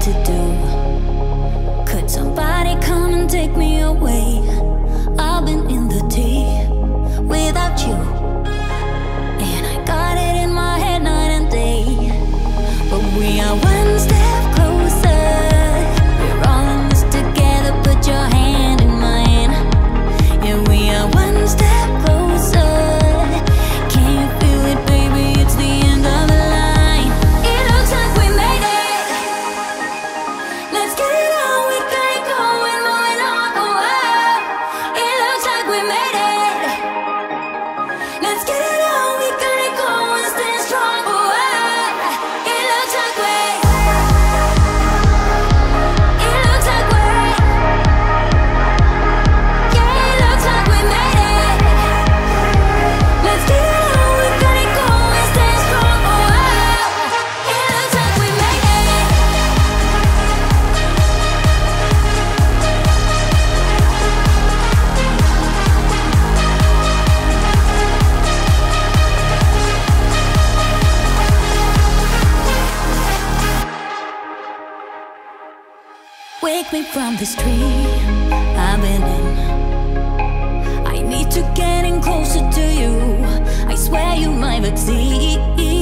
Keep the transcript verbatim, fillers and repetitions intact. to do. Could somebody come and take me away? I've been in the deep without you, and I got it in my head night and day. But we are one step closer. We're all in this together, put your hand in mine. Yeah, we are one step closer. Can you feel it, baby? It's the end of the line. It looks like we made it. Let's get it on, we can't go and moving on the world. It looks like we made it. Let's get it on, we can't go and stay strong. Wake me from this dream I've been in. I need to get in closer to you. I swear you might exceed.